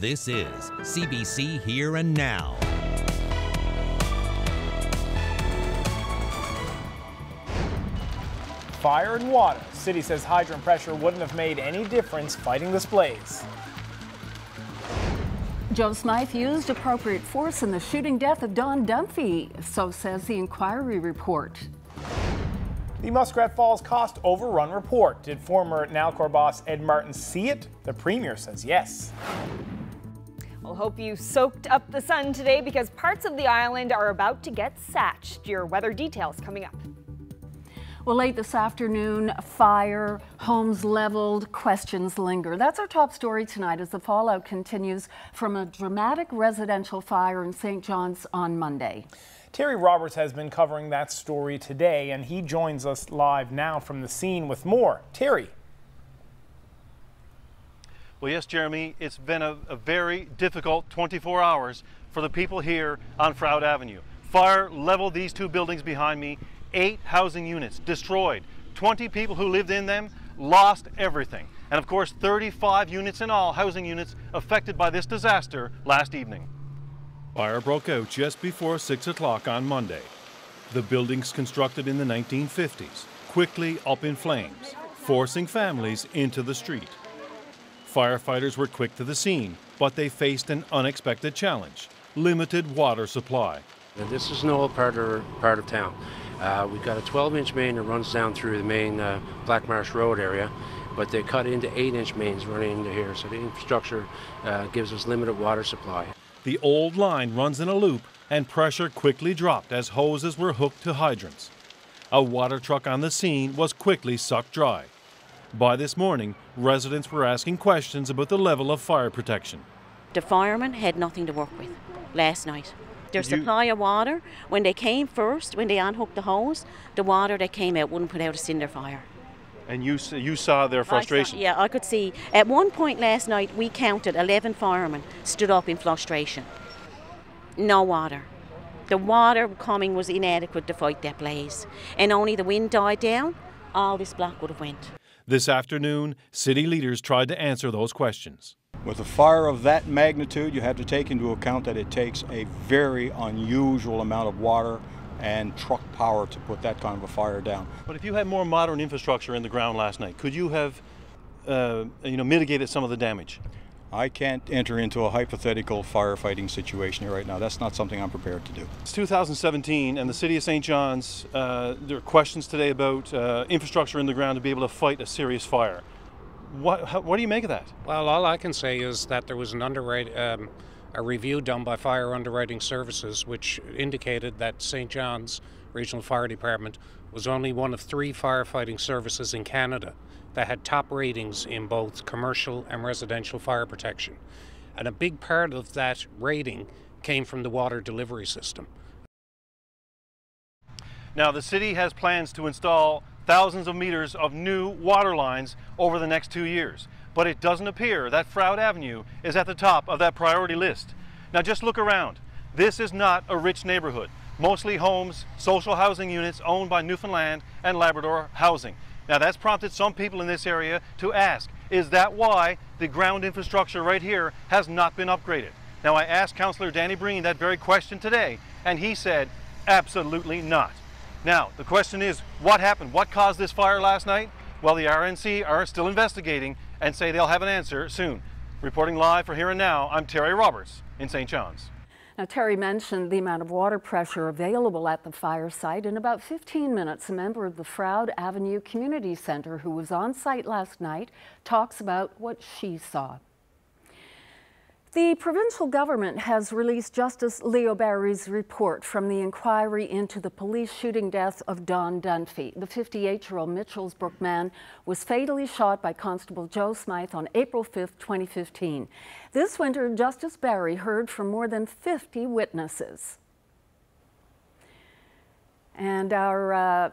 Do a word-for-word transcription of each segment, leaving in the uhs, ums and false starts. This is C B C Here and Now. Fire and water. City says hydrant pressure wouldn't have made any difference fighting this blaze. Joe Smyth used appropriate force in the shooting death of Don Dunphy, so says the inquiry report. The Muskrat Falls cost overrun report. Did former NALCOR boss Ed Martin see it? The Premier says yes. Well, hope you soaked up the sun today because parts of the island are about to get satched. Your weather details coming up. Well, late this afternoon, fire, homes leveled, questions linger. That's our top story tonight as the fallout continues from a dramatic residential fire in Saint John's on Monday. Terry Roberts has been covering that story today, and he joins us live now from the scene with more. Terry. Well, yes, Jeremy, it's been a, a very difficult twenty-four hours for the people here on Froud Avenue. Fire leveled these two buildings behind me. Eight housing units destroyed, twenty people who lived in them lost everything, and of course thirty-five units in all, housing units affected by this disaster last evening. Fire broke out just before six o'clock on Monday. The buildings constructed in the nineteen fifties quickly up in flames, forcing families into the street. Firefighters were quick to the scene, but they faced an unexpected challenge, limited water supply. This is an old part of, part of town. Uh, we've got a twelve inch main that runs down through the main uh, Blackmarsh Road area, but they cut into eight inch mains running into here, so the infrastructure uh, gives us limited water supply. The old line runs in a loop, and pressure quickly dropped as hoses were hooked to hydrants. A water truck on the scene was quickly sucked dry. By this morning, residents were asking questions about the level of fire protection. The firemen had nothing to work with last night. Their supply of water, when they came first, when they unhooked the hose, the water that came out wouldn't put out a cinder fire. And you you saw their frustration? I saw, yeah, I could see. At one point last night, we counted eleven firemen stood up in frustration. No water. The water coming was inadequate to fight that blaze. And only the wind died down, all this block would have went. This afternoon, city leaders tried to answer those questions. With a fire of that magnitude, you have to take into account that it takes a very unusual amount of water and truck power to put that kind of a fire down. But if you had more modern infrastructure in the ground last night, could you have uh, you know, mitigated some of the damage? I can't enter into a hypothetical firefighting situation here right now. That's not something I'm prepared to do. It's two thousand seventeen, and the city of Saint John's, uh, there are questions today about uh, infrastructure in the ground to be able to fight a serious fire. What, how, what do you make of that? Well, all I can say is that there was an underwrite, um, a review done by Fire Underwriting Services, which indicated that Saint John's Regional Fire Department was only one of three firefighting services in Canada that had top ratings in both commercial and residential fire protection. And a big part of that rating came from the water delivery system. Now, the city has plans to install thousands of meters of new water lines over the next two years. But it doesn't appear that Froud Avenue is at the top of that priority list. Now just look around. This is not a rich neighborhood. Mostly homes, social housing units owned by Newfoundland and Labrador Housing. Now that's prompted some people in this area to ask, is that why the ground infrastructure right here has not been upgraded? Now I asked Councillor Danny Breen that very question today, and he said, absolutely not. Now, the question is, what happened? What caused this fire last night? Well, the R N C are still investigating and say they'll have an answer soon. Reporting live for Here and Now, I'm Terry Roberts in Saint John's. Now, Terry mentioned the amount of water pressure available at the fire site. In about fifteen minutes, a member of the Froud Avenue Community Centre who was on site last night talks about what she saw. The provincial government has released Justice Leo Barry's report from the inquiry into the police shooting death of Don Dunphy. The fifty-eight-year-old Mitchellsbrook man was fatally shot by Constable Joe Smyth on April fifth, twenty fifteen. This winter, Justice Barry heard from more than fifty witnesses. And our, uh,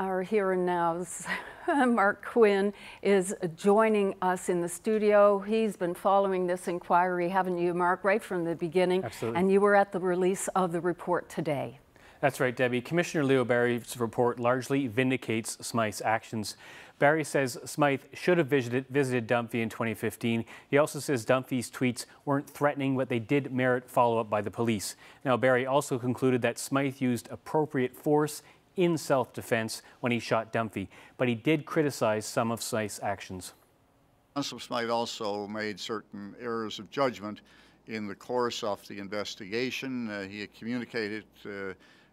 our Here and Now's Mark Quinn is joining us in the studio. He's been following this inquiry, haven't you, Mark, right from the beginning? Absolutely. And you were at the release of the report today. That's right, Debbie. Commissioner Leo Barry's report largely vindicates Smyth's actions. Barry says Smyth should have visited, visited Dunphy in twenty fifteen. He also says Dunphy's tweets weren't threatening, but they did merit follow-up by the police. Now, Barry also concluded that Smyth used appropriate force in self-defense when he shot Dunphy, but he did criticize some of Smyth's actions. Constable Smyth also made certain errors of judgment in the course of the investigation. Uh, he had communicated uh,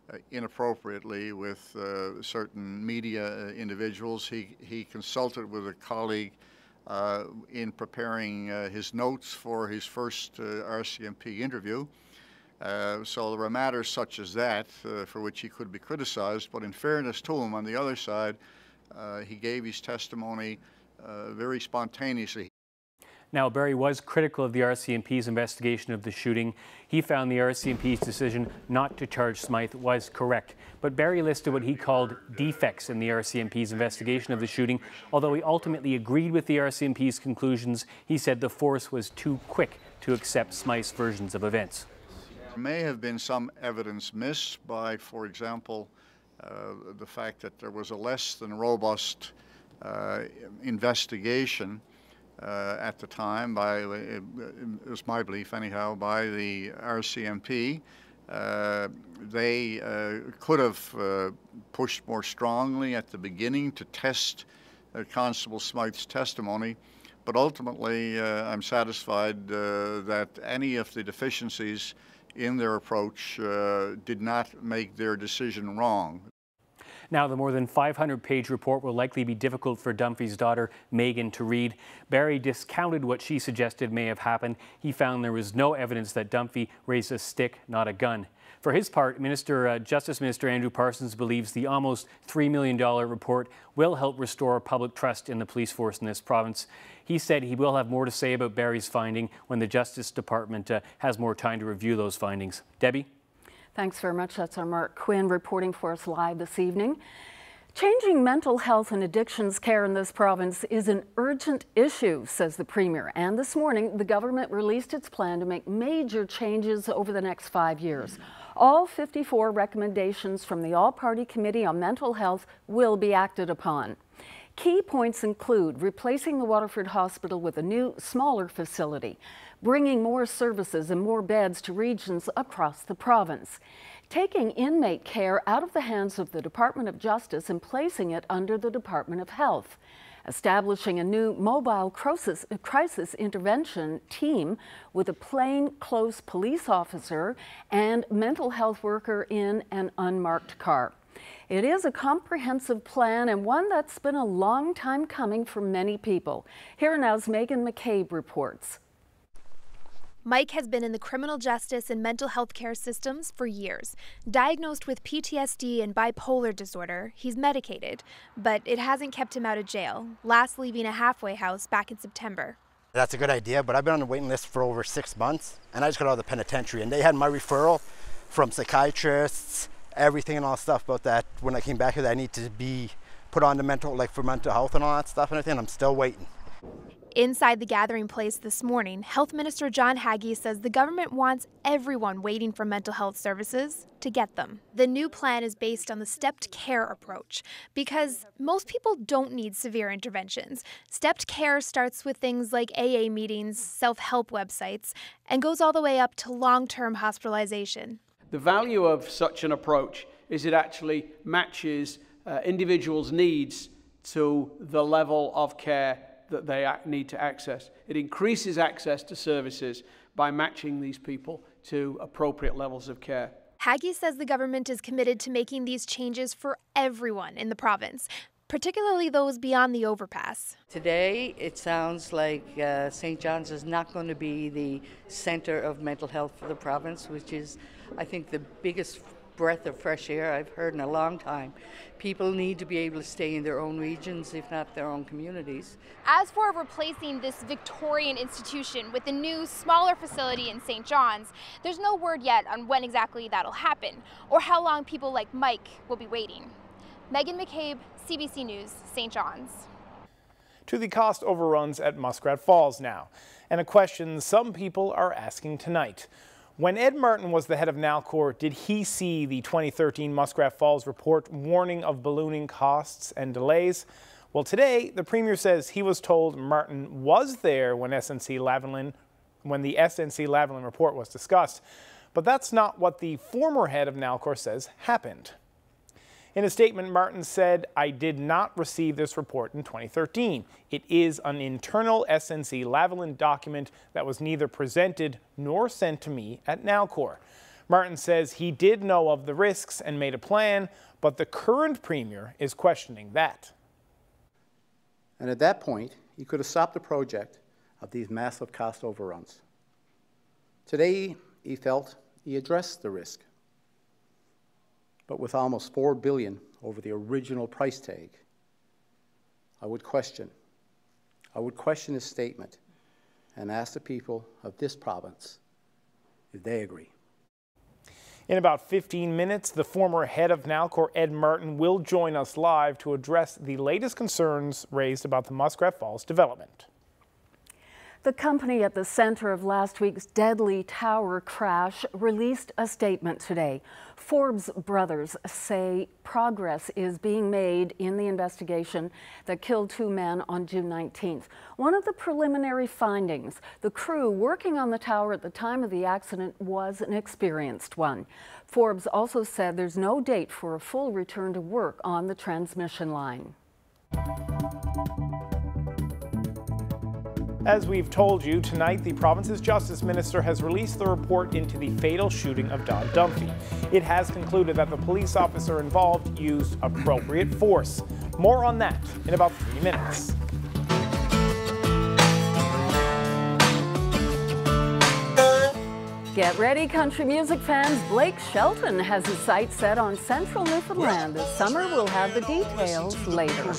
Uh, inappropriately with uh, certain media uh, individuals. He, he consulted with a colleague uh, in preparing uh, his notes for his first uh, R C M P interview. Uh, so there were matters such as that uh, for which he could be criticized, but in fairness to him, on the other side, uh, he gave his testimony uh, very spontaneously. Now, Barry was critical of the R C M P's investigation of the shooting. He found the R C M P's decision not to charge Smyth was correct. But Barry listed what he called defects in the R C M P's investigation of the shooting. Although he ultimately agreed with the R C M P's conclusions, he said the force was too quick to accept Smyth's versions of events. There may have been some evidence missed by, for example, uh, the fact that there was a less than robust uh, investigation Uh, at the time, by, it was my belief anyhow, by the R C M P. Uh, they uh, could have uh, pushed more strongly at the beginning to test uh, Constable Smyth's testimony, but ultimately uh, I'm satisfied uh, that any of the deficiencies in their approach uh, did not make their decision wrong. Now, the more than five hundred page report will likely be difficult for Dunphy's daughter, Megan, to read. Barry discounted what she suggested may have happened. He found there was no evidence that Dunphy raised a stick, not a gun. For his part, Minister, uh, Justice Minister Andrew Parsons believes the almost three million dollar report will help restore public trust in the police force in this province. He said he will have more to say about Barry's finding when the Justice Department uh, has more time to review those findings. Debbie? Thanks very much. That's our Mark Quinn reporting for us live this evening. Changing mental health and addictions care in this province is an urgent issue, says the Premier. And this morning, the government released its plan to make major changes over the next five years. All fifty-four recommendations from the All-Party Committee on Mental Health will be acted upon. Key points include replacing the Waterford Hospital with a new, smaller facility, bringing more services and more beds to regions across the province, taking inmate care out of the hands of the Department of Justice and placing it under the Department of Health, establishing a new mobile crisis, crisis intervention team with a plainclothes police officer and mental health worker in an unmarked car. It is a comprehensive plan and one that's been a long time coming for many people. Here now's Megan McCabe reports. Mike has been in the criminal justice and mental health care systems for years. Diagnosed with P T S D and bipolar disorder, he's medicated, but it hasn't kept him out of jail, last leaving a halfway house back in September. That's a good idea, but I've been on the waiting list for over six months, and I just got out of the penitentiary, and they had my referral from psychiatrists, everything and all stuff about that. When I came back here, that I need to be put on the mental, like for mental health and all that stuff and everything. I'm still waiting. Inside the gathering place this morning, Health Minister John Haggie says the government wants everyone waiting for mental health services to get them. The new plan is based on the stepped care approach because most people don't need severe interventions. Stepped care starts with things like A A meetings, self-help websites, and goes all the way up to long-term hospitalization. The value of such an approach is it actually matches uh, individuals' needs to the level of care that they need to access. It increases access to services by matching these people to appropriate levels of care. Haggie says the government is committed to making these changes for everyone in the province, particularly those beyond the overpass. Today, it sounds like uh, Saint John's is not going to be the center of mental health for the province, which is, I think, the biggest breath of fresh air I've heard in a long time. People need to be able to stay in their own regions, if not their own communities. As for replacing this Victorian institution with a new, smaller facility in Saint John's, there's no word yet on when exactly that'll happen or how long people like Mike will be waiting. Megan McCabe, C B C News, Saint John's. To the cost overruns at Muskrat Falls now, and a question some people are asking tonight. When Ed Martin was the head of NALCOR, did he see the twenty thirteen Muskrat Falls report warning of ballooning costs and delays? Well, today, the Premier says he was told Martin was there when S N C Lavalin, when the S N C Lavalin report was discussed. But that's not what the former head of NALCOR says happened. In a statement, Martin said, "I did not receive this report in twenty thirteen. It is an internal S N C Lavalin document that was neither presented nor sent to me at NALCOR." Martin says he did know of the risks and made a plan, but the current Premier is questioning that. And at that point, he could have stopped the project of these massive cost overruns. Today, he felt he addressed the risk. But with almost four billion dollars over the original price tag, I would question, I would question his statement and ask the people of this province if they agree. In about fifteen minutes, the former head of NALCOR, Ed Martin, will join us live to address the latest concerns raised about the Muskrat Falls development. The company at the center of last week's deadly tower crash released a statement today. Forbes brothers say progress is being made in the investigation that killed two men on June nineteenth. One of the preliminary findings, the crew working on the tower at the time of the accident was an experienced one. Forbes also said there's no date for a full return to work on the transmission line. As we've told you, tonight the province's Justice Minister has released the report into the fatal shooting of Don Dunphy. It has concluded that the police officer involved used appropriate force. More on that in about three minutes. Get ready, country music fans. Blake Shelton has his sights set on central Newfoundland this summer. We'll have the details later.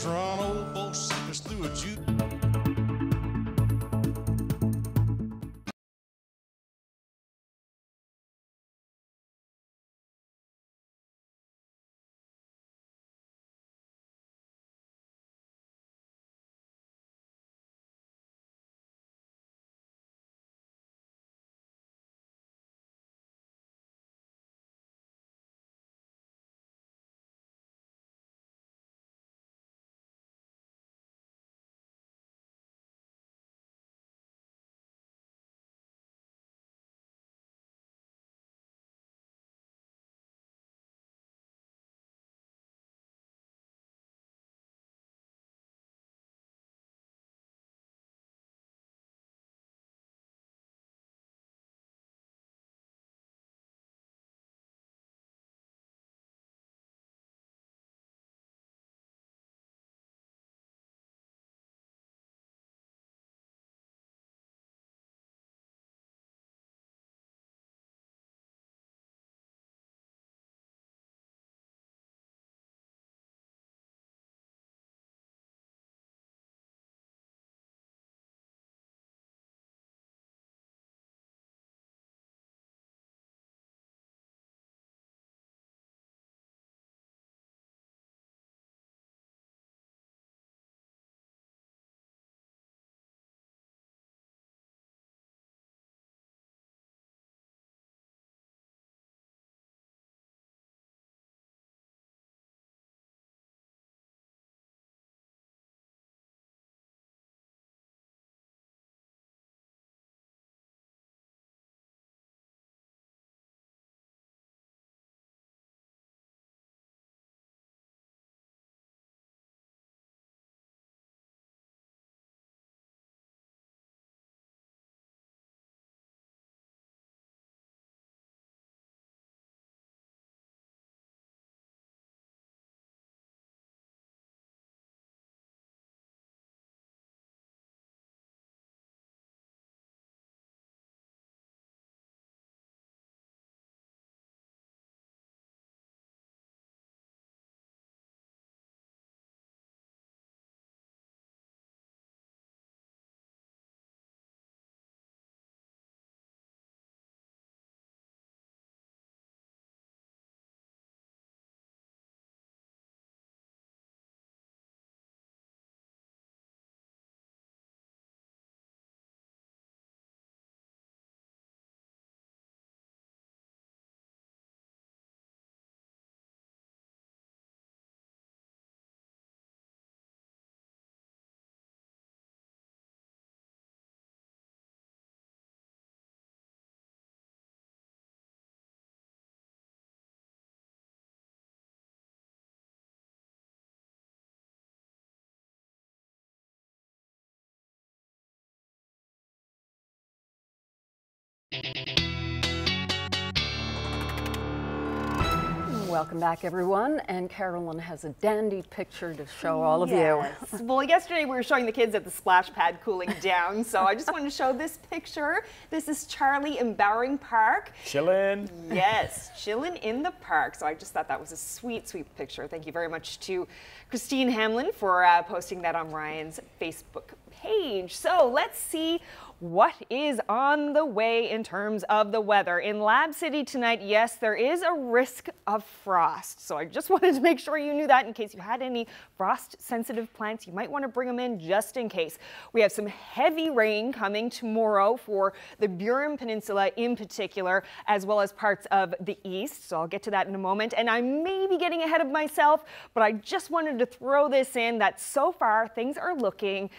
Welcome back, everyone. And Carolyn has a dandy picture to show all of yes. you. Well, yesterday we were showing the kids at the splash pad cooling down, so I just wanted to show this picture. This is Charlie in Bowering Park. Chillin'. Yes, chillin' in the park. So I just thought that was a sweet, sweet picture. Thank you very much to Christine Hamlin for uh, posting that on Ryan's Facebook page. So let's see what is on the way in terms of the weather. In Lab City tonight, yes, there is a risk of frost. So I just wanted to make sure you knew that in case you had any frost-sensitive plants. You might want to bring them in just in case. We have some heavy rain coming tomorrow for the Burin Peninsula in particular, as well as parts of the east. So I'll get to that in a moment. And I may be getting ahead of myself, but I just wanted to throw this in that so far things are looking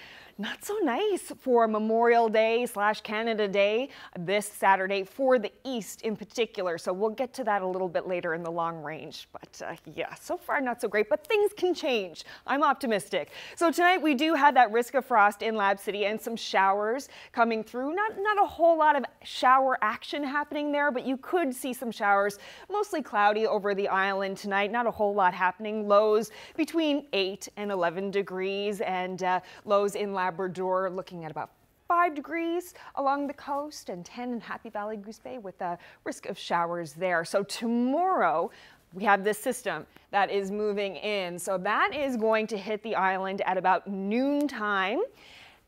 not so nice for Memorial Day slash Canada Day this Saturday for the east in particular. So we'll get to that a little bit later in the long range. But uh, yeah, so far not so great, but things can change. I'm optimistic. So tonight we do have that risk of frost in Lab City and some showers coming through. Not, not a whole lot of shower action happening there, but you could see some showers, mostly cloudy over the island tonight. Not a whole lot happening. Lows between eight and eleven degrees and uh, lows in Lab Labrador looking at about five degrees along the coast and ten in Happy Valley Goose Bay with a risk of showers there. So tomorrow we have this system that is moving in. So that is going to hit the island at about noontime.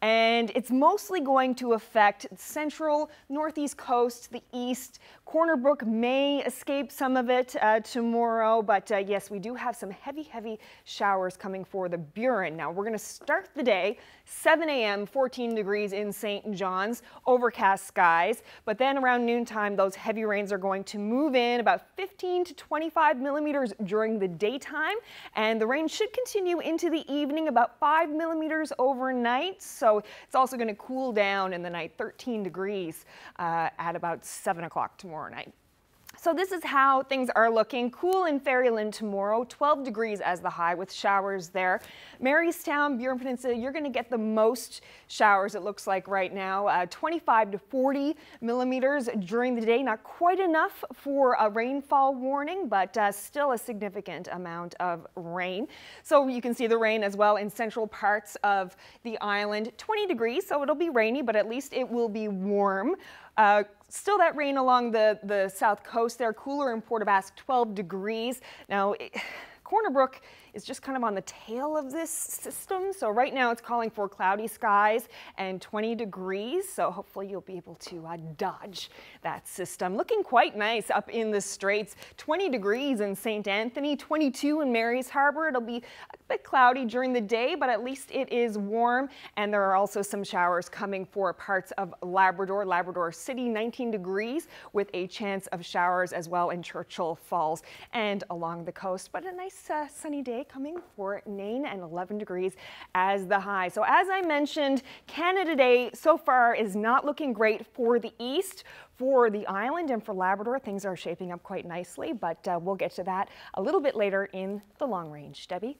And it's mostly going to affect central, northeast coast, the east. Corner Brook may escape some of it uh, tomorrow, but uh, yes, we do have some heavy, heavy showers coming for the Burin. Now we're going to start the day, seven A M, fourteen degrees in Saint John's, overcast skies. But then around noontime, those heavy rains are going to move in about fifteen to twenty-five millimeters during the daytime. And the rain should continue into the evening, about five millimeters overnight. So So it's also going to cool down in the night, thirteen degrees uh, at about seven o'clock tomorrow night. So this is how things are looking. Cool in Fairyland tomorrow, twelve degrees as the high with showers there. Marystown, Burin Peninsula, you're going to get the most showers it looks like right now. Uh, twenty-five to forty millimeters during the day. Not quite enough for a rainfall warning, but uh, still a significant amount of rain. So you can see the rain as well in central parts of the island. twenty degrees, so it'll be rainy, but at least it will be warm. Uh, Still that rain along the, the south coast there, cooler in Portobasque, twelve degrees. Now, it, Corner Brook is just kind of on the tail of this system. So right now it's calling for cloudy skies and twenty degrees. So hopefully you'll be able to uh, dodge that system. Looking quite nice up in the Straits. twenty degrees in Saint Anthony, twenty-two in Mary's Harbor. It'll be a bit cloudy during the day, but at least it is warm. And there are also some showers coming for parts of Labrador, Labrador City, nineteen degrees with a chance of showers as well in Churchill Falls and along the coast. But a nice uh, sunny day coming for Nain and eleven degrees as the high. So as I mentioned, Canada Day so far is not looking great for the east. For the island and for Labrador, things are shaping up quite nicely, but uh, we'll get to that a little bit later in the long range. Debbie?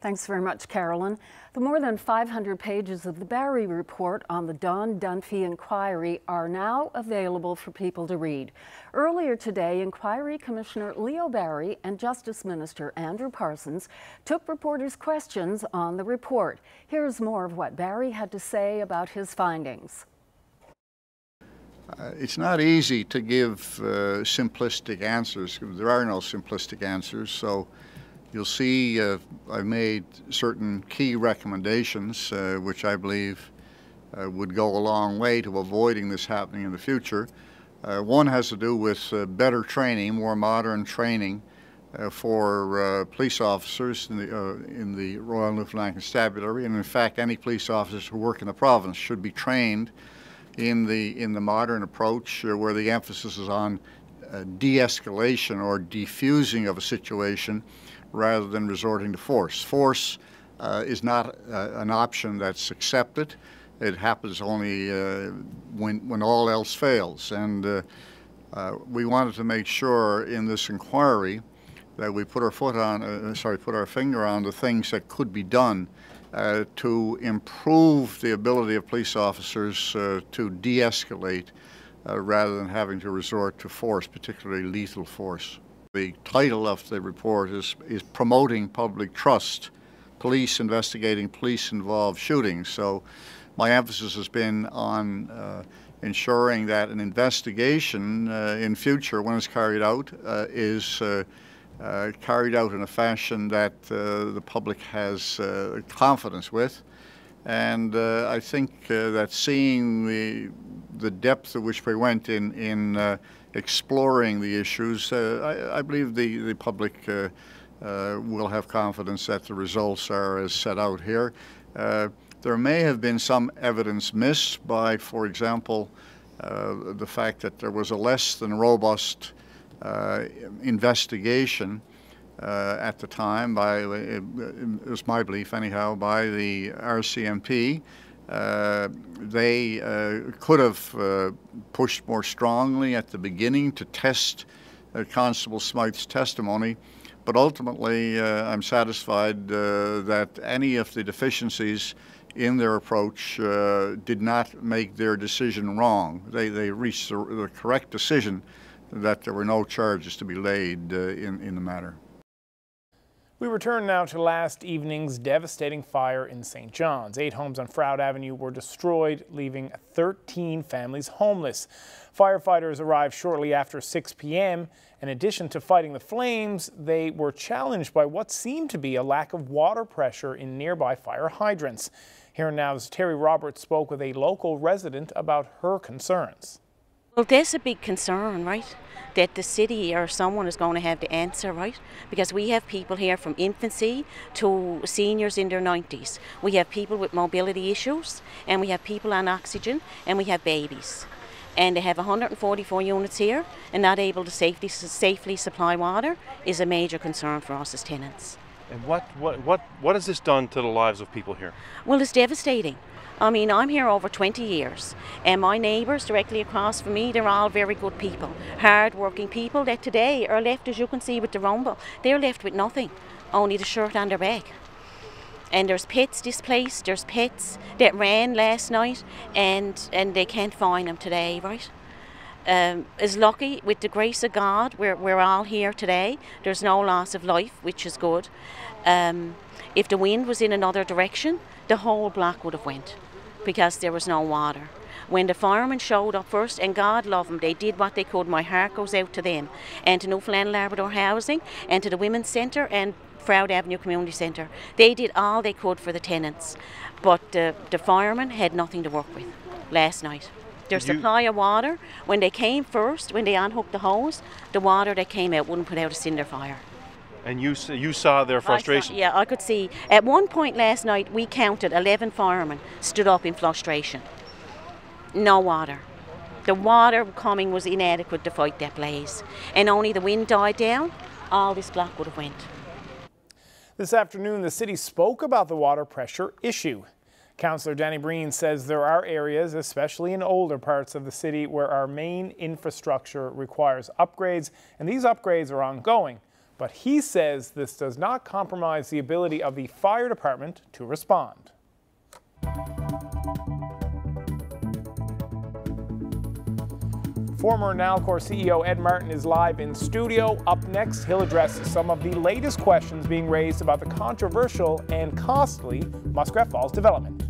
Thanks very much, Carolyn. The more than five hundred pages of the Barry report on the Don Dunphy inquiry are now available for people to read. Earlier today, Inquiry Commissioner Leo Barry and Justice Minister Andrew Parsons took reporters' questions on the report. Here's more of what Barry had to say about his findings. Uh, it's not easy to give uh, simplistic answers. There are no simplistic answers, so you'll see uh, I've made certain key recommendations uh, which I believe uh, would go a long way to avoiding this happening in the future. Uh, one has to do with uh, better training, more modern training uh, for uh, police officers in the, uh, in the Royal Newfoundland Constabulary, and in fact any police officers who work in the province should be trained in the, in the modern approach uh, where the emphasis is on uh, de-escalation or defusing of a situation rather than resorting to force. Force uh, is not uh, an option that's accepted. It happens only uh, when, when all else fails. And uh, uh, we wanted to make sure in this inquiry that we put our foot on, uh, sorry, put our finger on the things that could be done uh, to improve the ability of police officers uh, to de-escalate uh, rather than having to resort to force, particularly lethal force. the title of the report is, is Promoting Public Trust, Police Investigating Police-Involved Shootings. So my emphasis has been on uh, ensuring that an investigation uh, in future, when it's carried out, uh, is uh, uh, carried out in a fashion that uh, the public has uh, confidence with. And uh, I think uh, that seeing the, the depth at which we went in, in uh, exploring the issues, uh, I, I believe the, the public uh, uh, will have confidence that the results are as set out here. Uh, There may have been some evidence missed by, for example, uh, the fact that there was a less than robust uh, investigation uh, at the time by, it was my belief anyhow, by the R C M P. Uh, they uh, could have uh, pushed more strongly at the beginning to test uh, Constable Smyth's testimony. But ultimately, uh, I'm satisfied uh, that any of the deficiencies in their approach uh, did not make their decision wrong. They, they reached the, the correct decision that there were no charges to be laid uh, in, in the matter. We return now to last evening's devastating fire in Saint John's. Eight homes on Froud Avenue were destroyed, leaving thirteen families homeless. Firefighters arrived shortly after six p m In addition to fighting the flames, they were challenged by what seemed to be a lack of water pressure in nearby fire hydrants. Here and Now's Terry Roberts spoke with a local resident about her concerns. Well, that's a big concern, right? That the city or someone is going to have to answer, right? Because we have people here from infancy to seniors in their nineties. We have people with mobility issues, and we have people on oxygen, and we have babies. And they have one hundred forty-four units here, and not able to safely, safely supply water is a major concern for us as tenants. And what, what, what, what has this done to the lives of people here? Well, it's devastating. I mean, I'm here over twenty years, and my neighbours directly across from me, they're all very good people, hard-working people that today are left, as you can see with the rumble, they're left with nothing, only the shirt on their back. And there's pets displaced, there's pets that ran last night, and, and they can't find them today, right? Um, is lucky, with the grace of God, we're, we're all here today. There's no loss of life, which is good. Um, if the wind was in another direction, the whole block would have went, because there was no water. When the firemen showed up first, and God love them, they did what they could. My heart goes out to them, and to Newfoundland and Labrador Housing, and to the Women's Centre, and Froud Avenue Community Centre. They did all they could for the tenants, but uh, the firemen had nothing to work with last night. Their supply of water, when they came first, when they unhooked the hose, the water that came out wouldn't put out a cinder fire. And you, you saw their frustration? I saw, yeah, I could see. At one point last night, we counted eleven firemen stood up in frustration. No water. The water coming was inadequate to fight that blaze. And only the wind died down, all this block would have went. This afternoon, the city spoke about the water pressure issue. Councillor Danny Breen says there are areas, especially in older parts of the city, where our main infrastructure requires upgrades, and these upgrades are ongoing. But he says this does not compromise the ability of the fire department to respond. Former NALCOR C E O Ed Martin is live in studio. Up next, he'll address some of the latest questions being raised about the controversial and costly Muskrat Falls development.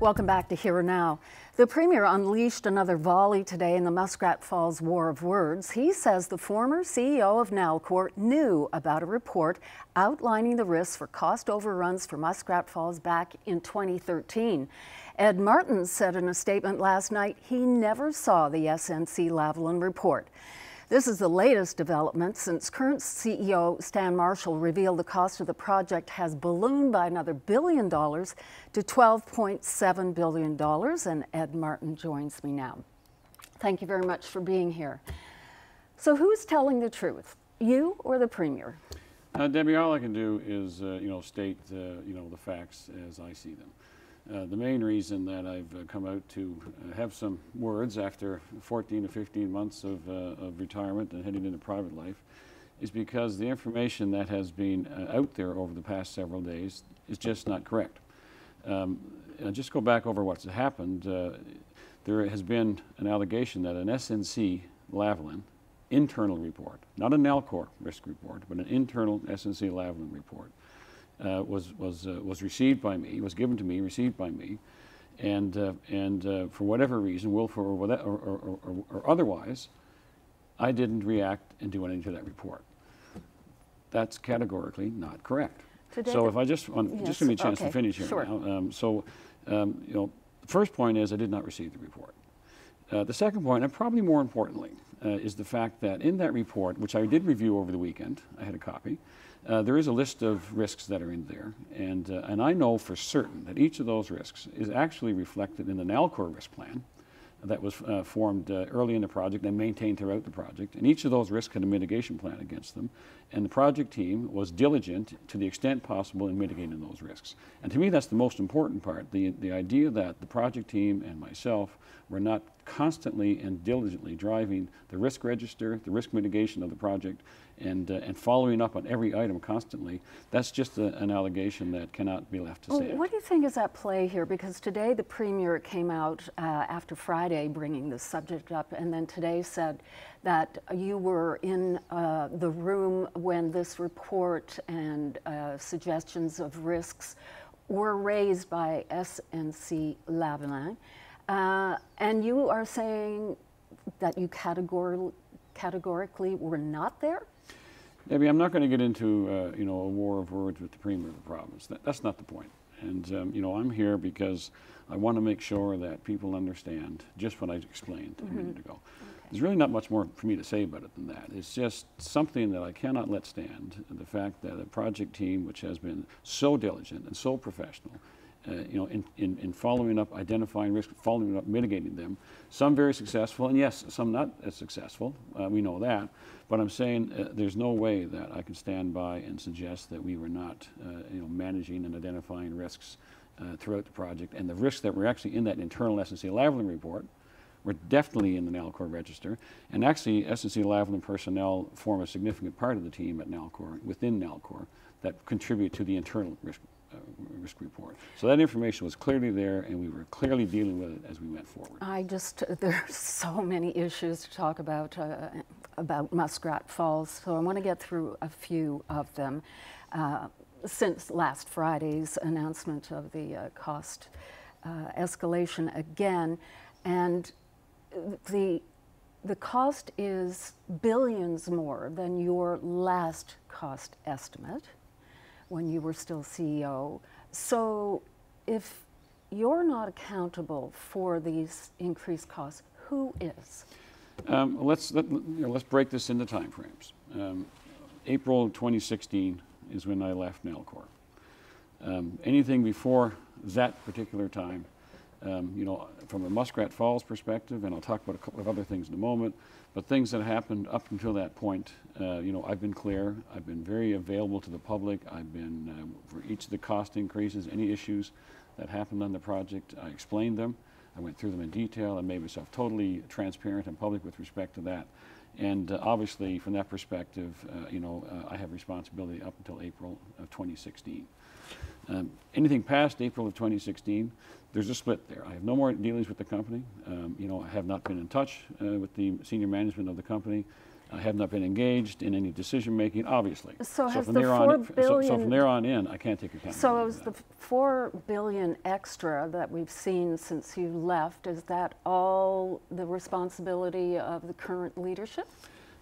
Welcome back to Here and Now. The Premier unleashed another volley today in the Muskrat Falls war of words. He says the former C E O of NALCOR knew about a report outlining the risks for cost overruns for Muskrat Falls back in twenty thirteen. Ed Martin said in a statement last night he never saw the S N C Lavalin report. This is the latest development since current C E O Stan Marshall revealed the cost of the project has ballooned by another billion dollars to twelve point seven billion dollars, and Ed Martin joins me now. Thank you very much for being here. So who's telling the truth, you or the Premier? Uh, Debbie, all I can do is uh, you know, state uh, you know, the facts as I see them. Uh, the main reason that I've uh, come out to uh, have some words after fourteen to fifteen months of, uh, of retirement and heading into private life is because the information that has been uh, out there over the past several days is just not correct. Um, I'll just go back over what's happened. Uh, there has been an allegation that an S N C Lavalin internal report, not a NALCOR risk report, but an internal S N C Lavalin report, Uh, was was uh, was received by me, was given to me, received by me, and uh, and uh, for whatever reason, willful or, or, or, or, or otherwise, I didn't react and do anything to that report. That's categorically not correct. Today so if I just I'm yes, just give me a chance okay, to finish here sure. now. Um, so um, you know, the first point is I did not receive the report. Uh, the second point, and probably more importantly, uh, is the fact that in that report, which I did review over the weekend, I had a copy. Uh, there is a list of risks that are in there, and, uh, and I know for certain that each of those risks is actually reflected in the NALCOR risk plan that was uh, formed uh, early in the project and maintained throughout the project, and each of those risks had a mitigation plan against them, and the project team was diligent to the extent possible in mitigating those risks. And to me, that's the most important part, the, the idea that the project team and myself were not constantly and diligently driving the risk register, the risk mitigation of the project, and, uh, and following up on every item constantly. That's just a, an allegation that cannot be left to stand. Well, what do you think is at play here? Because today the Premier came out uh, after Friday bringing this subject up, and then today said that you were in uh, the room when this report and uh, suggestions of risks were raised by S N C Lavalin. Uh, and you are saying that you categor categorically were not there? Debbie, I'm not going to get into uh, you know, a war of words with the Premier of the province. That, that's not the point. And um, you know, I'm here because I want to make sure that people understand just what I explained mm-hmm. a minute ago. Okay. There's really not much more for me to say about it than that. It's just something that I cannot let stand, the fact that a project team which has been so diligent and so professional Uh, you know, in, in, in following up, identifying risks, following up, mitigating them. Some very successful, and yes, some not as successful. Uh, we know that. But I'm saying uh, there's no way that I can stand by and suggest that we were not, uh, you know, managing and identifying risks uh, throughout the project. And the risks that were actually in that internal S N C Lavalin report were definitely in the NALCOR register. And actually, S N C Lavalin personnel form a significant part of the team at NALCOR, within NALCOR, that contribute to the internal risk Uh, risk report. So that information was clearly there, and we were clearly dealing with it as we went forward. I just, uh, there are so many issues to talk about, uh, about Muskrat Falls, so I want to get through a few of them. Uh, since last Friday's announcement of the uh, cost uh, escalation again, and the The cost is billions more than your last cost estimate when you were still C E O. So if you're not accountable for these increased costs, who is? Um, let's, let, you know, let's break this into time frames. Um, April twenty sixteen is when I left NALCOR. Um, anything before that particular time, um, you know, from a Muskrat Falls perspective, and I'll talk about a couple of other things in a moment, but things that happened up until that point, uh, you know, I've been clear, I've been very available to the public, I've been, uh, for each of the cost increases, any issues that happened on the project, I explained them, I went through them in detail, I made myself totally transparent and public with respect to that. And uh, obviously, from that perspective, uh, you know, uh, I have responsibility up until April of twenty sixteen. Um, anything past April of twenty sixteen, there's a split there. I have no more dealings with the company. Um, you know, I have not been in touch uh, with the senior management of the company. I have not been engaged in any decision making, obviously. So, so has from the there four on, billion, so, so from there on in, I can't take account. So it was the four billion extra that we've seen since you left. Is that all the responsibility of the current leadership?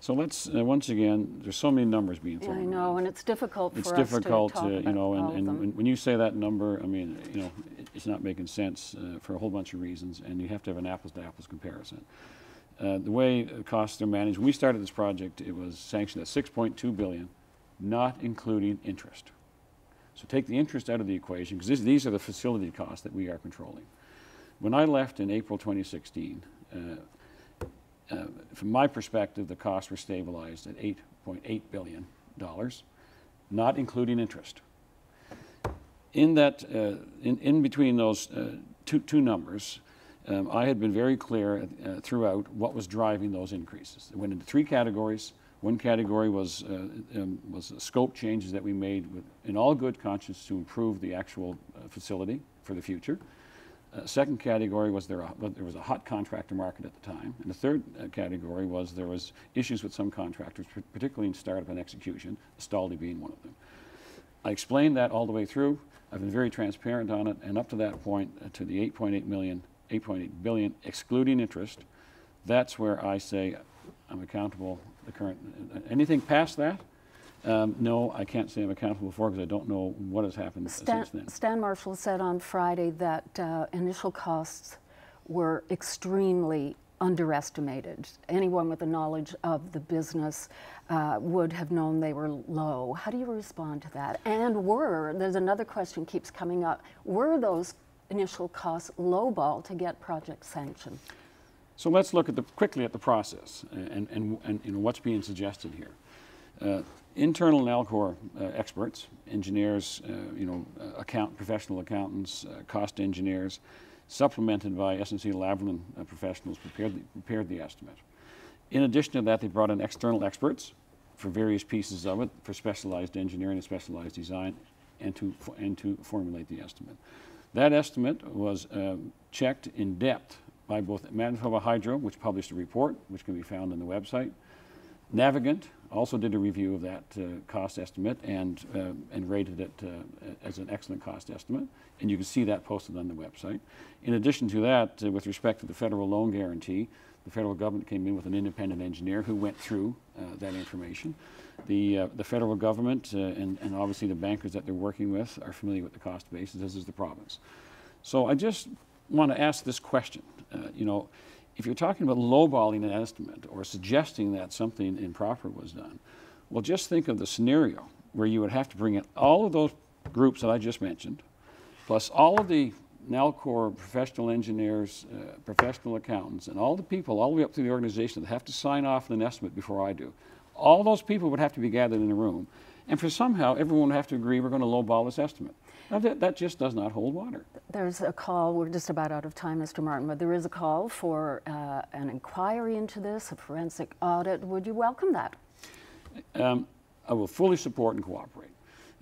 So let's uh, once again, there's so many numbers being thrown. Yeah, I know, around. And it's difficult. For it's us difficult, to talk uh, you know, about and, and when, when you say that number, I mean, you know, it's not making sense uh, for a whole bunch of reasons, and you have to have an apples-to-apples comparison. Uh, the way costs are managed. When we started this project, it was sanctioned at six point two billion dollars, not including interest. So take the interest out of the equation, because these are the facility costs that we are controlling. When I left in April twenty sixteen, uh, uh, from my perspective, the costs were stabilized at eight point eight billion dollars, not including interest. In that, uh, in, in between those uh, two, two numbers, Um, I had been very clear uh, throughout what was driving those increases. It went into three categories. One category was, uh, um, was scope changes that we made with, in all good conscience to improve the actual uh, facility for the future. Uh, second category was there, a, there was a hot contractor market at the time. And the third uh, category was there was issues with some contractors, particularly in startup and execution, Astaldi being one of them. I explained that all the way through. I've been very transparent on it, and up to that point, uh, to the eight point eight million dollars eight point eight billion dollars excluding interest, that's where I say I'm accountable. The current, anything past that, um, no, I can't say I'm accountable for, because I don't know what has happened Stan, since then. Stan Marshall said on Friday that uh, initial costs were extremely underestimated. Anyone with the knowledge of the business uh, would have known they were low. How do you respond to that? And were, there's another question keeps coming up, were those initial cost lowball to get project sanctioned? So let's look at the, quickly at the process and, and, and, and what's being suggested here. Uh, internal NALCOR uh, experts, engineers, uh, you know, account, professional accountants, uh, cost engineers, supplemented by S N C-Lavalin uh, professionals prepared the, prepared the estimate. In addition to that, they brought in external experts for various pieces of it, for specialized engineering and specialized design, and to, and to formulate the estimate. That estimate was uh, checked in depth by both Manitoba Hydro, which published a report, which can be found on the website. Navigant also did a review of that uh, cost estimate and, uh, and rated it uh, as an excellent cost estimate. And you can see that posted on the website. In addition to that, uh, with respect to the federal loan guarantee, the federal government came in with an independent engineer who went through uh, that information. The, uh, the federal government uh, and, and obviously the bankers that they're working with are familiar with the cost basis, as is the province. So I just want to ask this question. Uh, you know, if you're talking about lowballing an estimate or suggesting that something improper was done, well, just think of the scenario where you would have to bring in all of those groups that I just mentioned, plus all of the NALCOR professional engineers, uh, professional accountants, and all the people all the way up through the organization that have to sign off on an estimate before I do. All those people would have to be gathered in a room, and for somehow everyone would have to agree we're going to lowball this estimate. Now that, that just does not hold water. There's a call, we're just about out of time, Mister Martin, but there is a call for uh, an inquiry into this, a forensic audit. Would you welcome that? Um, I will fully support and cooperate.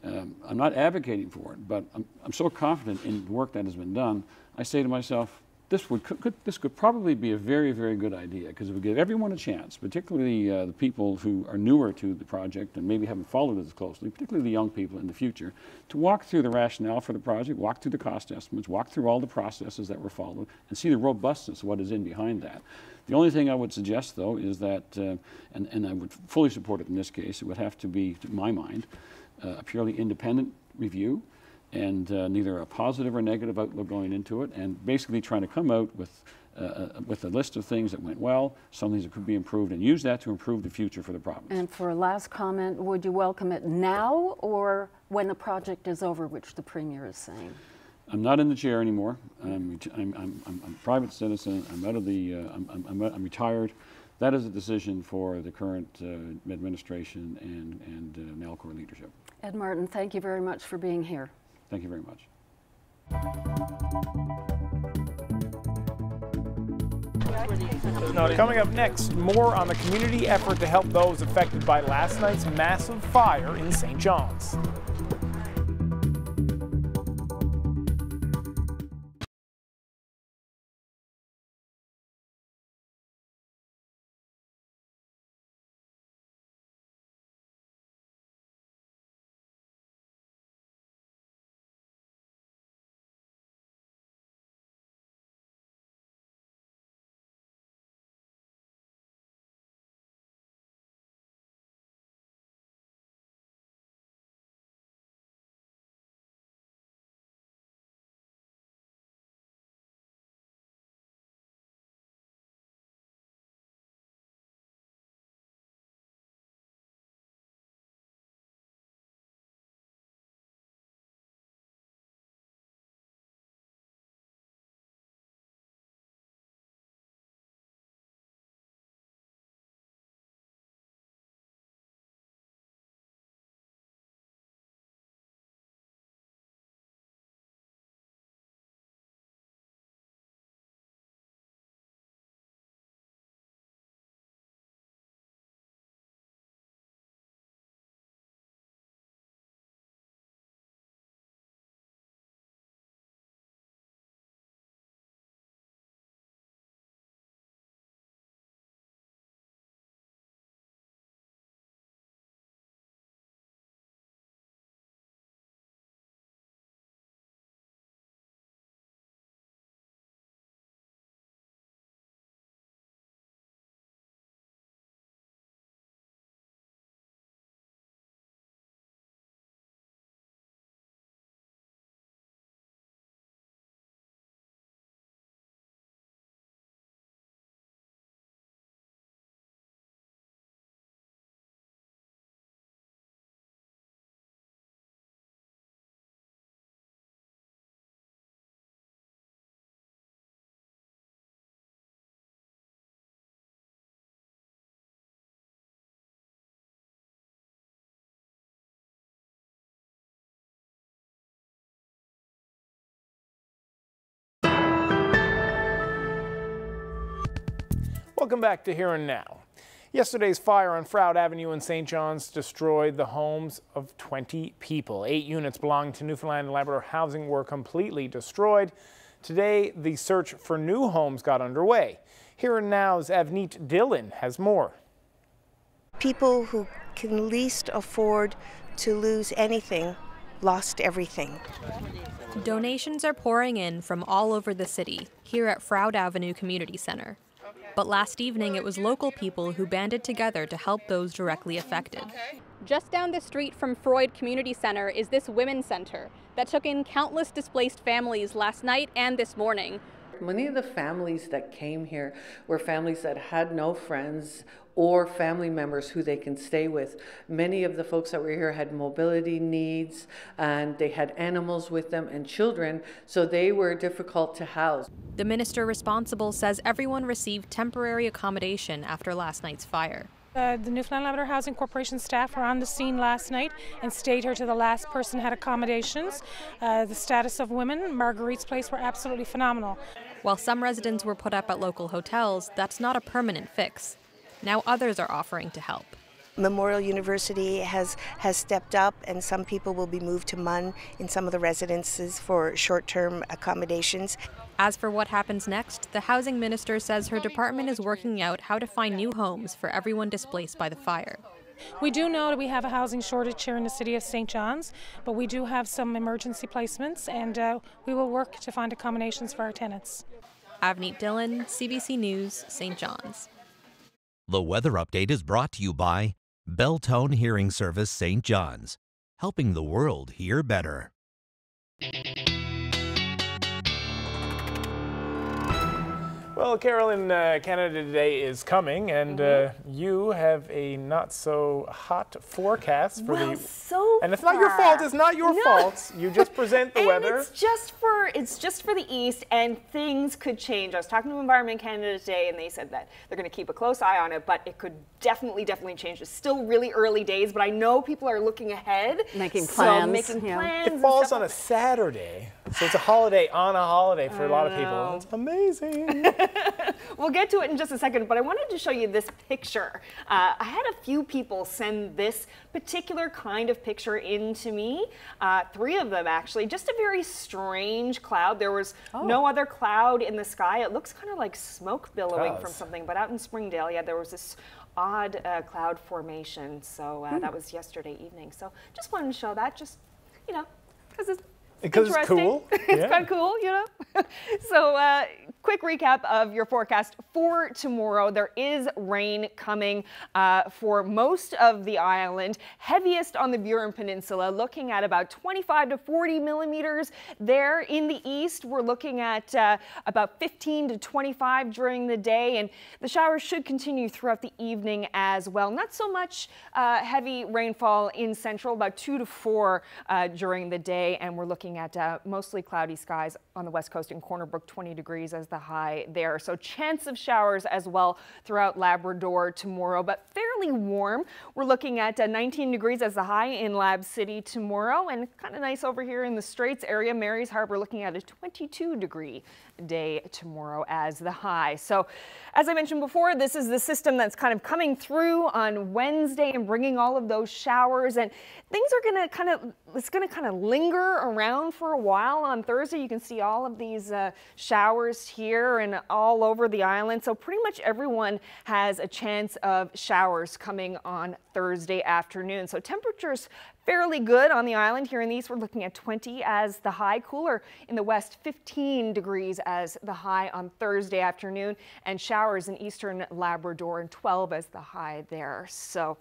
Um, I'm not advocating for it, but I'm, I'm so confident in the work that has been done, I say to myself, this, would, could, could, this could probably be a very, very good idea, because it would give everyone a chance, particularly uh, the people who are newer to the project and maybe haven't followed it as closely, particularly the young people in the future, to walk through the rationale for the project, walk through the cost estimates, walk through all the processes that were followed, and see the robustness of what is in behind that. The only thing I would suggest, though, is that, uh, and, and I would fully support it in this case, it would have to be, to my mind, Uh, a purely independent review, and uh, neither a positive or negative outlook going into it, and basically trying to come out with, uh, with a list of things that went well, some things that could be improved, and use that to improve the future for the province. And for a last comment, would you welcome it now or when the project is over, which the Premier is saying? I'm not in the chair anymore. I'm, I'm, I'm, I'm a private citizen. I'm out of the, uh, I'm, I'm, I'm retired. That is a decision for the current uh, administration and, and uh, NALCOR leadership. Ed Martin, thank you very much for being here. Thank you very much. Coming up next, more on the community effort to help those affected by last night's massive fire in Saint John's. Welcome back to Here and Now. Yesterday's fire on Froud Avenue in Saint John's destroyed the homes of twenty people. Eight units belonging to Newfoundland and Labrador Housing were completely destroyed. Today, the search for new homes got underway. Here and Now's Avneet Dhillon has more. People who can least afford to lose anything lost everything. Donations are pouring in from all over the city here at Froud Avenue Community Center. But last evening, it was local people who banded together to help those directly affected. Just down the street from Froud Community Center is this women's center that took in countless displaced families last night and this morning. Many of the families that came here were families that had no friends or family members who they can stay with. Many of the folks that were here had mobility needs, and they had animals with them and children, so they were difficult to house. The minister responsible says everyone received temporary accommodation after last night's fire. Uh, the Newfoundland Labrador Housing Corporation staff were on the scene last night and stayed here to the last person had accommodations. Uh, the status of women, Marguerite's place, were absolutely phenomenal. While some residents were put up at local hotels, that's not a permanent fix. Now others are offering to help. Memorial University has, has stepped up, and some people will be moved to Munn in some of the residences for short-term accommodations. As for what happens next, the housing minister says her department is working out how to find new homes for everyone displaced by the fire. We do know that we have a housing shortage here in the city of Saint John's, but we do have some emergency placements, and uh, we will work to find accommodations for our tenants. Avneet Dhillon, C B C News, Saint John's. The weather update is brought to you by Belltone Hearing Service Saint John's, helping the world hear better. Well, Carolyn, uh, Canada Today is coming, and mm-hmm. uh, you have a not-so-hot forecast for well, the... so And it's not your fault, it's not your no. fault. You just present the and weather. It's just, for, it's just for the East, and things could change. I was talking to Environment Canada today, and they said that they're going to keep a close eye on it, but it could definitely, definitely change. It's still really early days, but I know people are looking ahead. Making plans. So making yeah. plans. It falls on a Saturday, so it's a holiday on a holiday for I a lot know. of people. It's amazing. We'll get to it in just a second, but I wanted to show you this picture. Uh, I had a few people send this particular kind of picture in to me, uh, three of them actually. Just a very strange cloud. There was oh. no other cloud in the sky. It looks kind of like smoke billowing Clouds. from something, but out in Springdale, yeah, there was this odd uh, cloud formation. So uh, hmm. that was yesterday evening. So just wanted to show that, just, you know, because it's Because it's cool. It's yeah. kind of cool, you know? So, uh, quick recap of your forecast for tomorrow. There is rain coming uh, for most of the island, heaviest on the Burin Peninsula, looking at about twenty-five to forty millimeters there. In the east, we're looking at uh, about fifteen to twenty-five during the day, and the showers should continue throughout the evening as well. Not so much uh, heavy rainfall in central, about two to four uh, during the day, and we're looking at uh, mostly cloudy skies on the west coast in Corner Brook, twenty degrees as the high there. So chance of showers as well throughout Labrador tomorrow, but fairly warm. We're looking at uh, nineteen degrees as the high in Lab City tomorrow, and kind of nice over here in the Straits area. Mary's Harbour looking at a twenty-two degree day tomorrow as the high. So as I mentioned before, this is the system that's kind of coming through on Wednesday and bringing all of those showers, and things are going to kind of, it's going to kind of linger around for a while. On Thursday, you can see all of these uh, showers here and all over the island. So pretty much everyone has a chance of showers coming on Thursday afternoon. So temperatures fairly good on the island. Here in the east, we're looking at twenty as the high, cooler in the west, fifteen degrees as the high on Thursday afternoon, and showers in eastern Labrador and twelve as the high there. So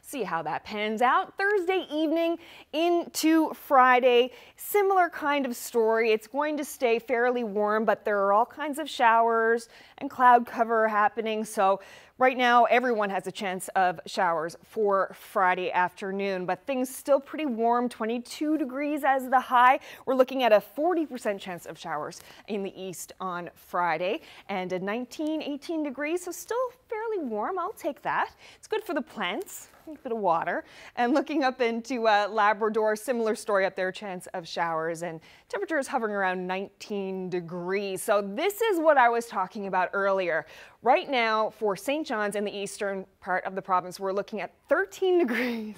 see how that pans out. Thursday evening into Friday, similar kind of story. It's going to stay fairly warm, but there are all kinds of showers and cloud cover happening. So right now, everyone has a chance of showers for Friday afternoon, but things still pretty warm, twenty-two degrees as the high. We're looking at a forty percent chance of showers in the east on Friday, and a nineteen, eighteen degrees, so still fairly warm. I'll take that. It's good for the plants. A bit of water. And looking up into uh, Labrador, similar story up there, chance of showers, and temperatures hovering around nineteen degrees. So this is what I was talking about about earlier. Right now for Saint John's in the eastern part of the province, we're looking at thirteen degrees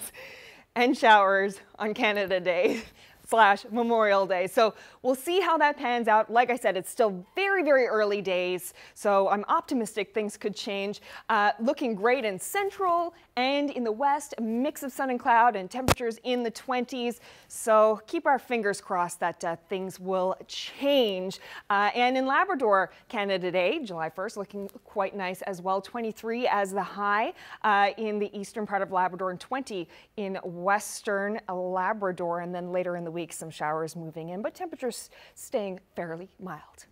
and showers on Canada Day slash Memorial Day. So we'll see how that pans out. Like I said, it's still very, very early days, so I'm optimistic things could change. Uh, looking great in central and in the west, a mix of sun and cloud and temperatures in the twenties. So keep our fingers crossed that uh, things will change. Uh, and in Labrador, Canada Day, July first, looking quite nice as well. twenty-three as the high uh, in the eastern part of Labrador and twenty in western Labrador, and then later in the week, some showers moving in, but temperatures staying fairly mild.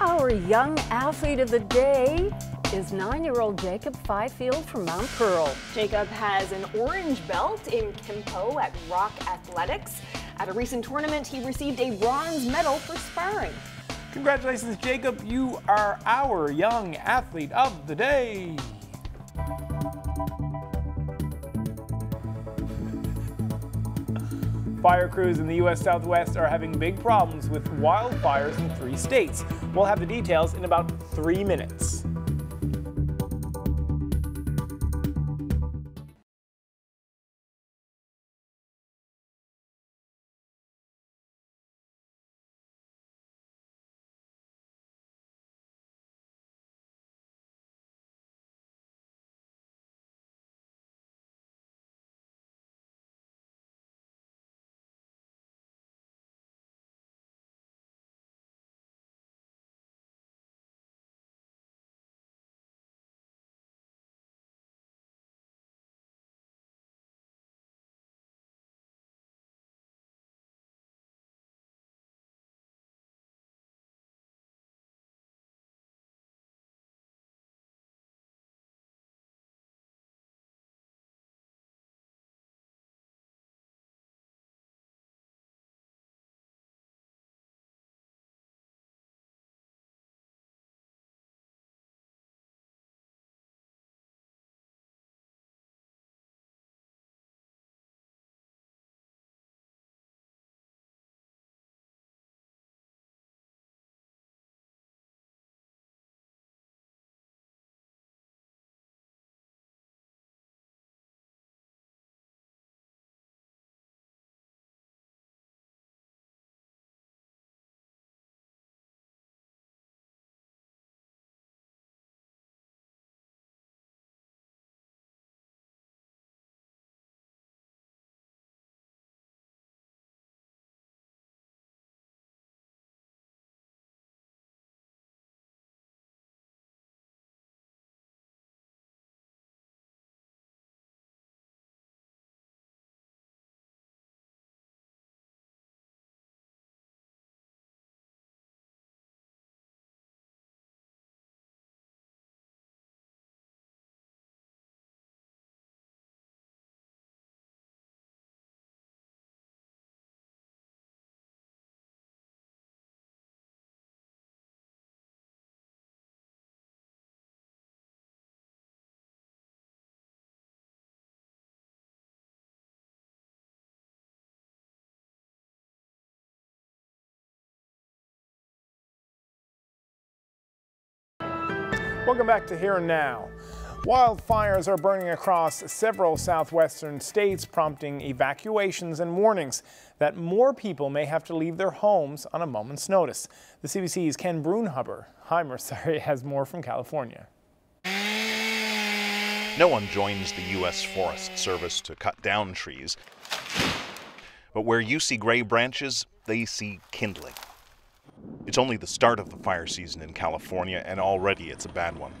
Our young athlete of the day is nine-year-old Jacob Fifield from Mount Pearl. Jacob has an orange belt in Kempo at Rock Athletics. At a recent tournament, he received a bronze medal for sparring. Congratulations, Jacob. You are our young athlete of the day. Fire crews in the U S Southwest are having big problems with wildfires in three states. We'll have the details in about three minutes. Welcome back to Here and Now. Wildfires are burning across several southwestern states, prompting evacuations and warnings that more people may have to leave their homes on a moment's notice. The C B C's Ken Brunhuber Heimer, sorry, has more from California. No one joins the U S Forest Service to cut down trees, but where you see gray branches, they see kindling. It's only the start of the fire season in California, and already it's a bad one.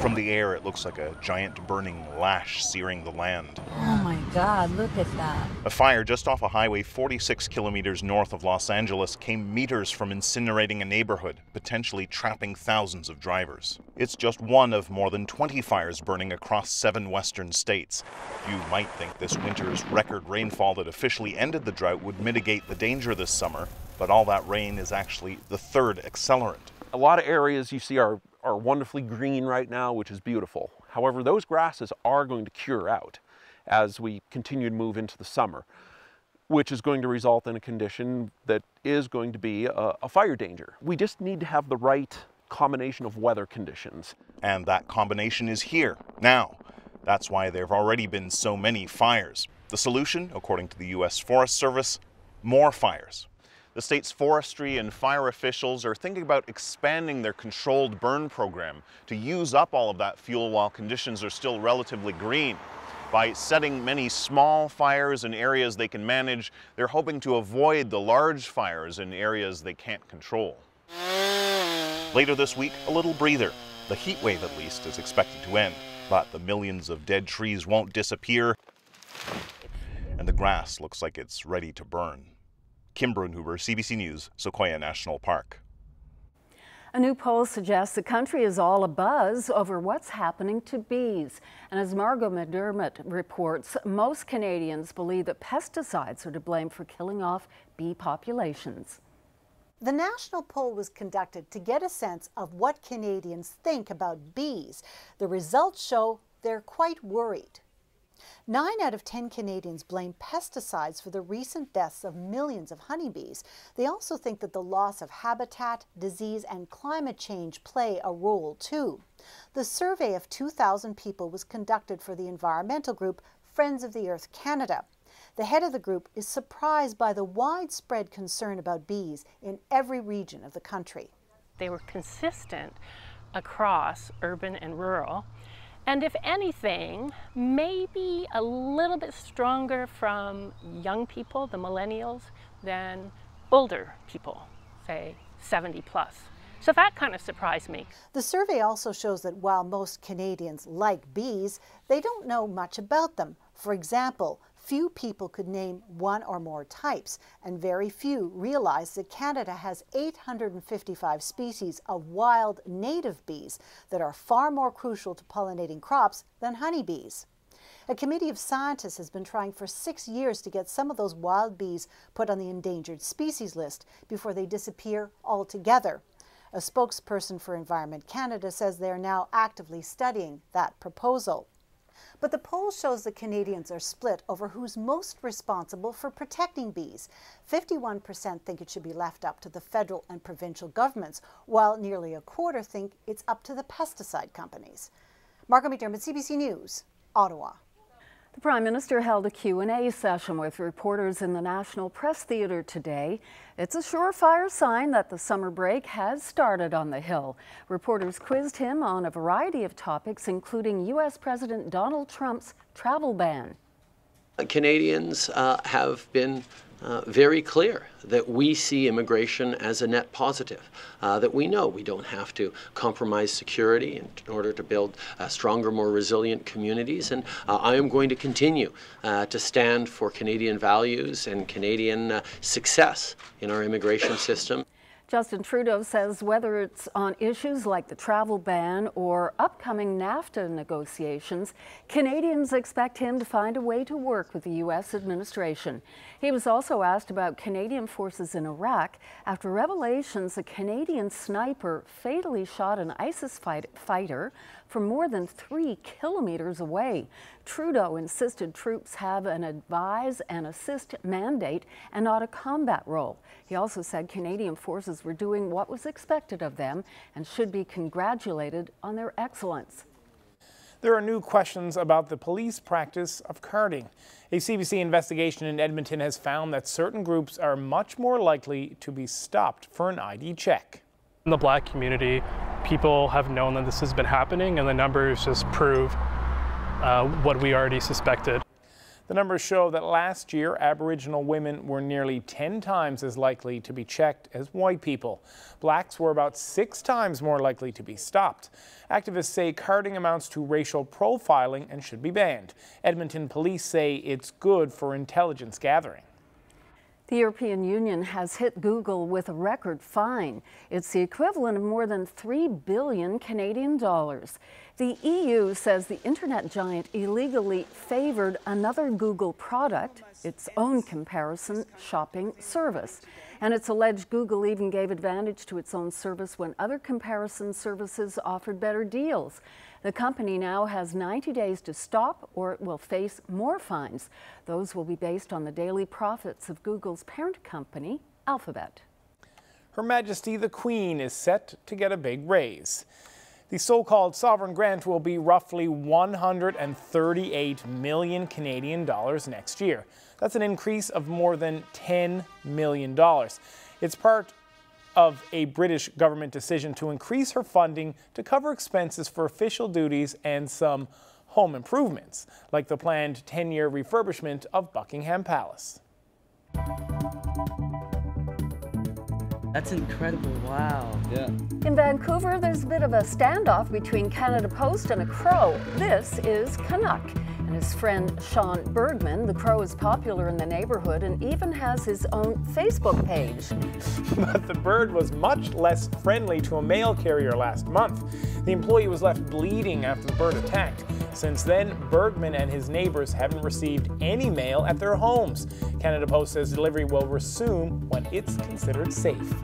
From the air, it looks like a giant burning lash searing the land. Oh my God, look at that. A fire just off a highway forty-six kilometers north of Los Angeles came meters from incinerating a neighborhood, potentially trapping thousands of drivers. It's just one of more than twenty fires burning across seven western states. You might think this winter's record rainfall that officially ended the drought would mitigate the danger this summer, but all that rain is actually the third accelerant. A lot of areas you see are, are wonderfully green right now, which is beautiful. However, those grasses are going to cure out as we continue to move into the summer. which is going to result in a condition that is going to be a, a fire danger. We just need to have the right combination of weather conditions. And that combination is here now. That's why there have already been so many fires. The solution, according to the U S Forest Service, more fires. The state's forestry and fire officials are thinking about expanding their controlled burn program to use up all of that fuel while conditions are still relatively green. By setting many small fires in areas they can manage, they're hoping to avoid the large fires in areas they can't control. Later this week, a little breather. The heat wave, at least, is expected to end, but the millions of dead trees won't disappear, and the grass looks like it's ready to burn. Kim Brunhuber, C B C News, Sequoia National Park. A new poll suggests the country is all abuzz over what's happening to bees. And as Margot McDermott reports, most Canadians believe that pesticides are to blame for killing off bee populations. The national poll was conducted to get a sense of what Canadians think about bees. The results show they're quite worried. nine out of ten Canadians blame pesticides for the recent deaths of millions of honeybees. They also think that the loss of habitat, disease, and climate change play a role too. The survey of two thousand people was conducted for the environmental group Friends of the Earth Canada. The head of the group is surprised by the widespread concern about bees in every region of the country. They were consistent across urban and rural, and if anything, maybe a little bit stronger from young people, the millennials, than older people, say seventy plus. So that kind of surprised me. The survey also shows that while most Canadians like bees, they don't know much about them. For example, few people could name one or more types, and very few realize that Canada has eight hundred fifty-five species of wild native bees that are far more crucial to pollinating crops than honeybees. A committee of scientists has been trying for six years to get some of those wild bees put on the endangered species list before they disappear altogether. A spokesperson for Environment Canada says they are now actively studying that proposal. But the poll shows that Canadians are split over who's most responsible for protecting bees. fifty-one percent think it should be left up to the federal and provincial governments, while nearly a quarter think it's up to the pesticide companies. Margot McDermott, C B C News, Ottawa. The Prime Minister held a Q and A session with reporters in the National Press Theatre today. It's a surefire sign that the summer break has started on the Hill. Reporters quizzed him on a variety of topics, including U S President Donald Trump's travel ban. Canadians uh, have been uh, very clear that we see immigration as a net positive, uh, that we know we don't have to compromise security in order to build uh, stronger, more resilient communities. And uh, I am going to continue uh, to stand for Canadian values and Canadian uh, success in our immigration system. Justin Trudeau says whether it's on issues like the travel ban or upcoming NAFTA negotiations, Canadians expect him to find a way to work with the U S administration. He was also asked about Canadian forces in Iraq after revelations a Canadian sniper fatally shot an ISIS fight fighter from more than three kilometers away. Trudeau insisted troops have an advise and assist mandate and not a combat role. He also said Canadian forces were doing what was expected of them and should be congratulated on their excellence. There are new questions about the police practice of carding. A C B C investigation in Edmonton has found that certain groups are much more likely to be stopped for an I D check. In the Black community, people have known that this has been happening, and the numbers just prove uh, what we already suspected. The numbers show that last year, Aboriginal women were nearly ten times as likely to be checked as white people. Blacks were about six times more likely to be stopped. Activists say carding amounts to racial profiling and should be banned. Edmonton police say it's good for intelligence gathering. The European Union has hit Google with a record fine. It's the equivalent of more than three billion Canadian dollars. The E U says the internet giant illegally favored another Google product, its own comparison shopping service. And it's alleged Google even gave advantage to its own service when other comparison services offered better deals. The company now has ninety days to stop or it will face more fines. Those will be based on the daily profits of Google's parent company, Alphabet. Her Majesty the Queen is set to get a big raise. The so-called sovereign grant will be roughly one hundred thirty-eight million Canadian dollars next year. That's an increase of more than ten million dollars. It's part of a British government decision to increase her funding to cover expenses for official duties and some home improvements, like the planned ten-year refurbishment of Buckingham Palace. That's incredible, wow. Yeah. In Vancouver, there's a bit of a standoff between Canada Post and a crow. This is Canuck and his friend Sean Bergman. The crow is popular in the neighborhood and even has his own Facebook page. But the bird was much less friendly to a mail carrier last month. The employee was left bleeding after the bird attacked. Since then, Bergman and his neighbors haven't received any mail at their homes. Canada Post says delivery will resume when it's considered safe.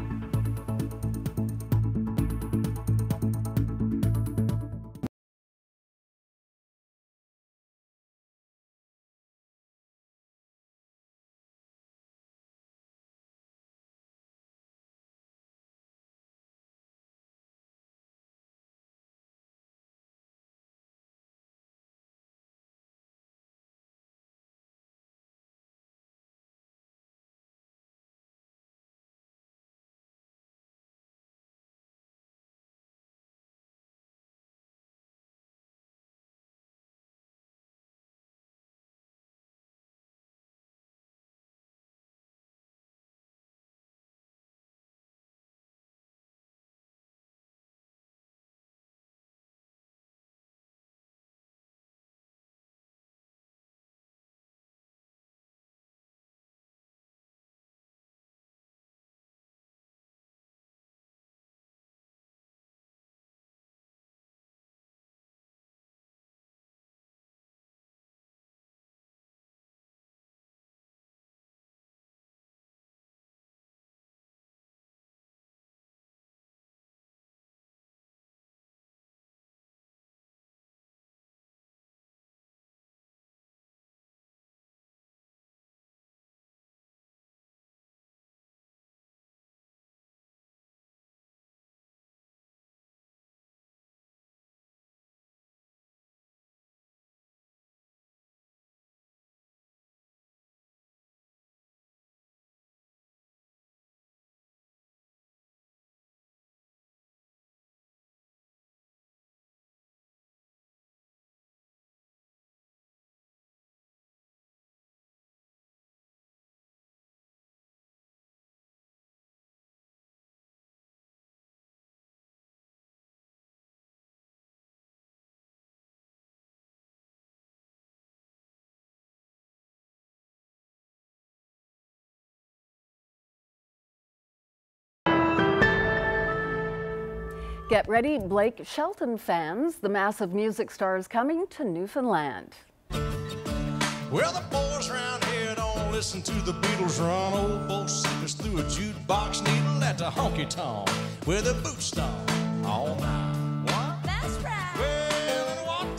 Get ready, Blake Shelton fans. The massive music star is coming to Newfoundland. Well, the boys around here don't listen to the Beatles run. Old boat slippers through a jukebox needle at the honky-tonk with a boot stomp all night. What? That's right. Well, and what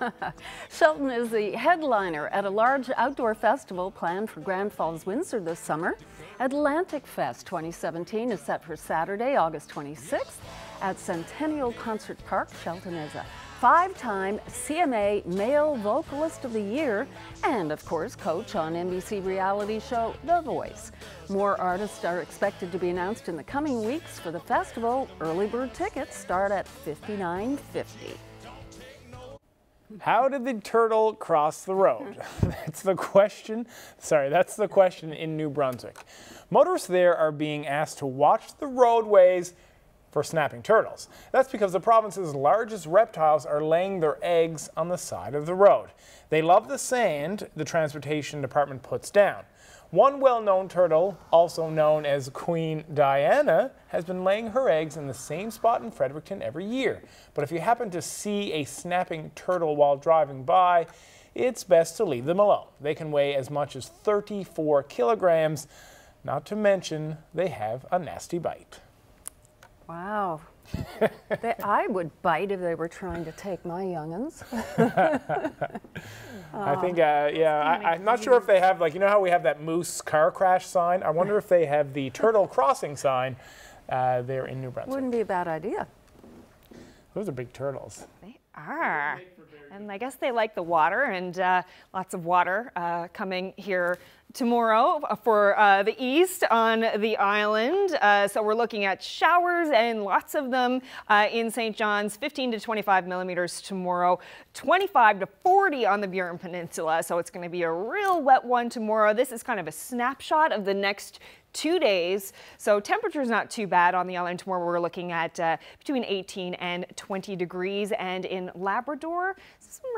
to call. Shelton is the headliner at a large outdoor festival planned for Grand Falls, Windsor this summer. Atlantic Fest twenty seventeen is set for Saturday, August twenty-sixth. At Centennial Concert Park. Shelton is a five-time C M A Male Vocalist of the Year and, of course, coach on N B C reality show The Voice. More artists are expected to be announced in the coming weeks for the festival. Early bird tickets start at fifty-nine fifty. How did the turtle cross the road? That's the question. Sorry, that's the question in New Brunswick. Motorists there are being asked to watch the roadways for snapping turtles. That's because the province's largest reptiles are laying their eggs on the side of the road. They love the sand the transportation department puts down. One well-known turtle, also known as Queen Diana, has been laying her eggs in the same spot in Fredericton every year. But if you happen to see a snapping turtle while driving by, it's best to leave them alone. They can weigh as much as thirty-four kilograms, not to mention they have a nasty bite. Wow. they, I would bite if they were trying to take my young'uns. I think, uh, yeah, I, I'm not sure if they have, like, you know how we have that moose car crash sign? I wonder if they have the turtle crossing sign uh, there in New Brunswick. Wouldn't be a bad idea. Those are big turtles. They are. And I guess they like the water, and uh, lots of water uh, coming here tomorrow for uh, the east on the island. Uh, so we're looking at showers and lots of them uh, in Saint John's, fifteen to twenty-five millimeters tomorrow, twenty-five to forty on the Burin Peninsula. So it's going to be a real wet one tomorrow. This is kind of a snapshot of the next two days. So temperature's not too bad on the island tomorrow. We're looking at uh, between eighteen and twenty degrees, and in Labrador,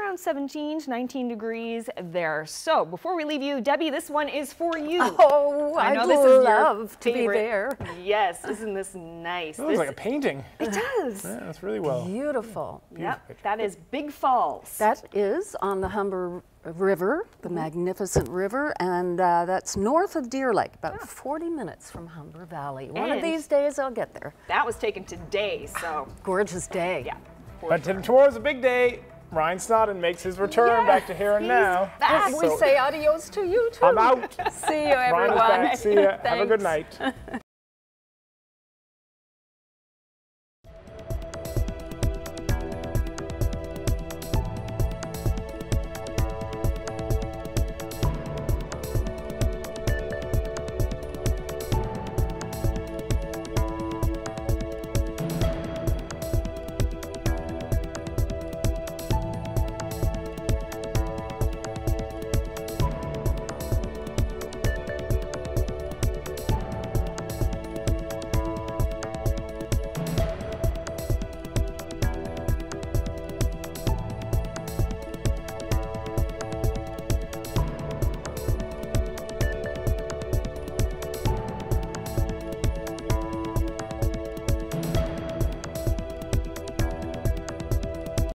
around seventeen to nineteen degrees there. So before we leave you, Debbie, this one is for you. Oh, I know, I'd this is love to be there. Yes, isn't this nice? It looks like a painting. It does. Yeah, that's really well. Beautiful. Beautiful. Yep, picture. That is Big Falls. That is on the Humber River, the magnificent river, and uh, that's north of Deer Lake, about yeah. forty minutes from Humber Valley. One and of these days I'll get there. That was taken today, so. Gorgeous day. Yeah. But sure. Tomorrow's a big day. Ryan Snodden makes his return yes, back to Here and Now. So we say adios to you too. I'm out. See you, everyone. Ryan is back. See ya. Have a good night.